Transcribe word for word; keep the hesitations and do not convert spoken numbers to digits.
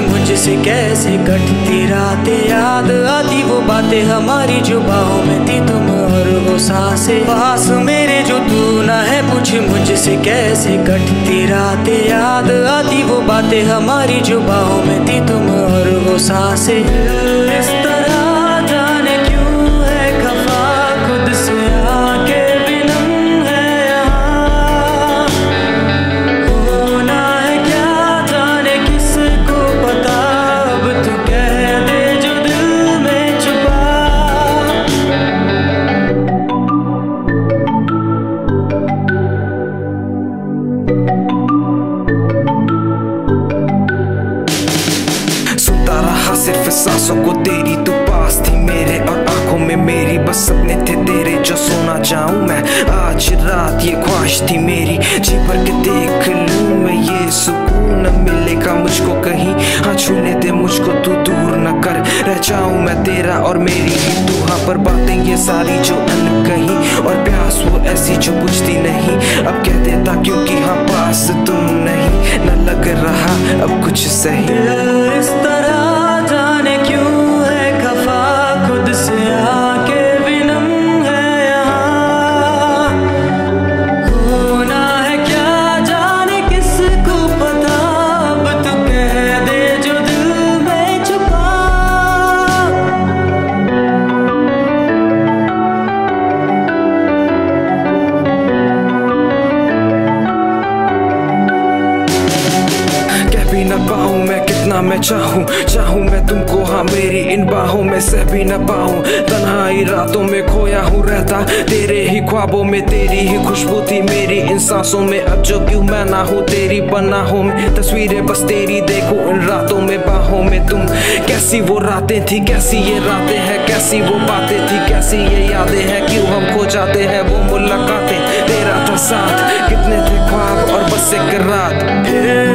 मुझसे कैसे कटती रातें, याद आती वो बातें हमारी जो बाहों में थी तुम और वो सांसें पास मेरे जो तू ना है। पूछ मुझसे कैसे कटती रातें, याद आती वो बातें हमारी जो बाहों में थी तुम और वो सांसें। इस तरह जाने क्यों है खफा खुद से, आके सिर्फ सांसों को तेरी तू पास थी मेरे और आंखों में मेरी, बस सपने थे तेरे जो सोना जाऊं मैं आज रात, ये ख्वाहिश थी मेरी जी भर के देख लूं मैं, ये सुकून मिलेगा मुझको कहीं, हाँ छूने दे मुझको तू दूर न कर, रह जाऊं मैं तेरा और मेरी ही तू, हाँ पर बातें ये सारी जो अनकही और प्यास वो ऐसी जो बुझती नहीं, अब कह देता क्योंकि हाँ पास तुम नहीं, न लग रहा अब कुछ सही। मैं चाहूं चाहूं मैं तुमको हाँ मेरी इन बाहों में सह भी न पाऊं, तन्हाई रातों में खोया हूँ रहता तेरे ही ख्वाबों में, तेरी ही खुशबू थी मेरी इन सांसों में, अब जो क्यों मैं ना हूँ तेरी पनाहों में, तस्वीरें बस तेरी देखूं इन रातों में बाहों में तुम। कैसी वो रातें थी, कैसी ये रातें हैं, कैसी वो बातें थी, कैसी ये यादें हैं, क्यों हम खो जाते हैं वो मुलाकातें, तेरा था साथ कितने थे ख्वाब और बस एक रात।